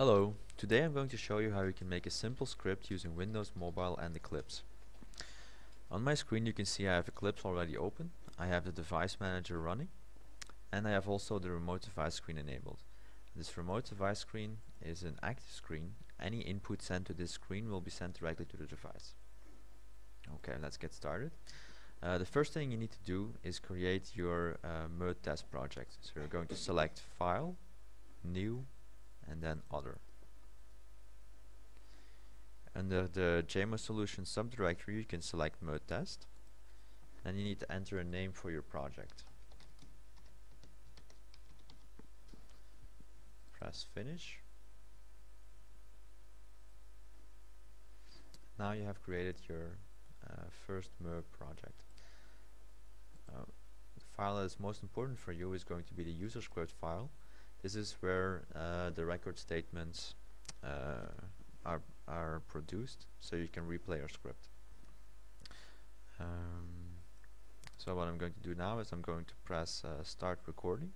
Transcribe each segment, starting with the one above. Hello, today I'm going to show you how you can make a simple script using Windows Mobile and Eclipse. On my screen you can see I have Eclipse already open, I have the device manager running, and I have also the remote device screen enabled. This remote device screen is an active screen. Any input sent to this screen will be sent directly to the device. Okay, let's get started. The first thing you need to do is create your M-eux Test project. So you're going to select File, New, and then Other. Under the JMO solution subdirectory you can select M-eux Test, and you need to enter a name for your project. Press Finish. Now you have created your first M-eux project. The file that is most important for you is going to be the user script file. This is where the record statements are produced, so you can replay your script. So what I'm going to do now is I'm going to press Start Recording.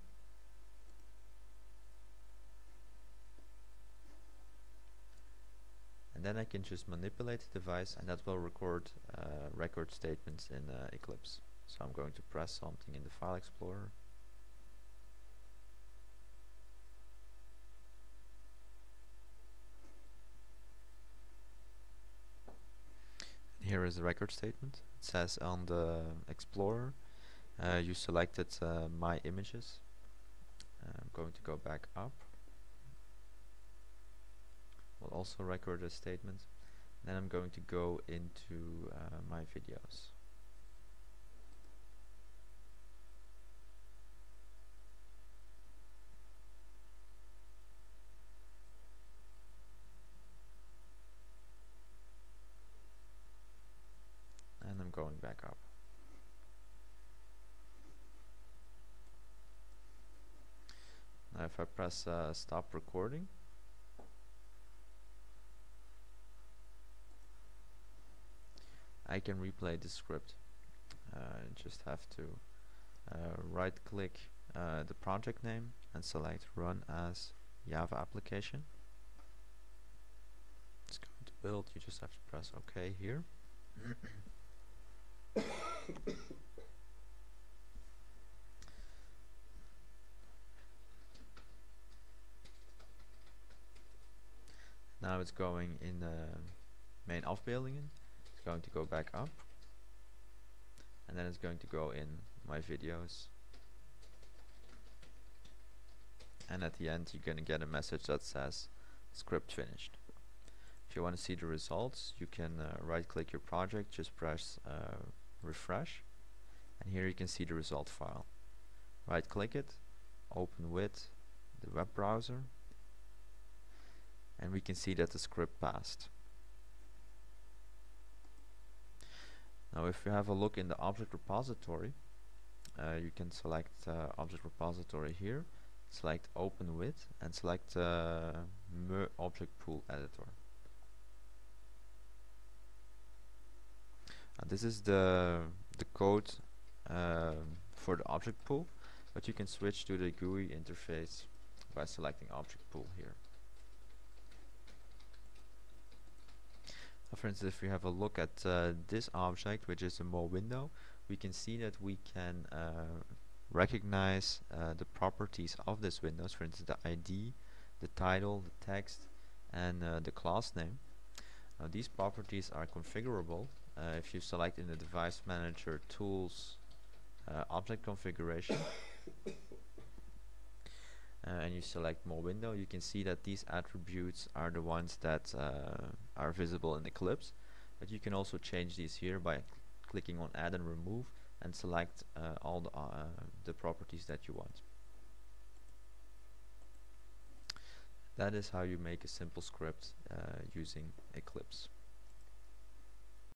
And then I can just manipulate the device, and that will record record statements in Eclipse. So I'm going to press something in the File Explorer. Here is the record statement. It says on the Explorer you selected My Images. I'm going to go back up. We'll also record a statement. Then I'm going to go into My Videos. And I'm going back up. Now if I press Stop Recording, I can replay the script. Just have to right click the project name and select Run as Java Application. It's going to build, you just have to press OK here. Now it's going in the main afbeeldingen. Going to go back up, and then it's going to go in My Videos, and at the end you're going to get a message that says script finished. If you want to see the results, you can right click your project, just press refresh, and here you can see the result file. Right click it, open with the web browser, and we can see that the script passed. Now if you have a look in the object repository, you can select object repository here, select open with, and select M-eux object pool editor. This is the code for the object pool, but you can switch to the GUI interface by selecting object pool here. For instance, if we have a look at this object, which is a more window, we can see that we can recognize the properties of this window. For instance, the ID, the title, the text, and the class name. Now, these properties are configurable. If you select in the Device Manager Tools Object Configuration and you select More Window, you can see that these attributes are the ones that are visible in Eclipse, but you can also change these here by clicking on Add and Remove and select all the properties that you want. That is how you make a simple script using Eclipse.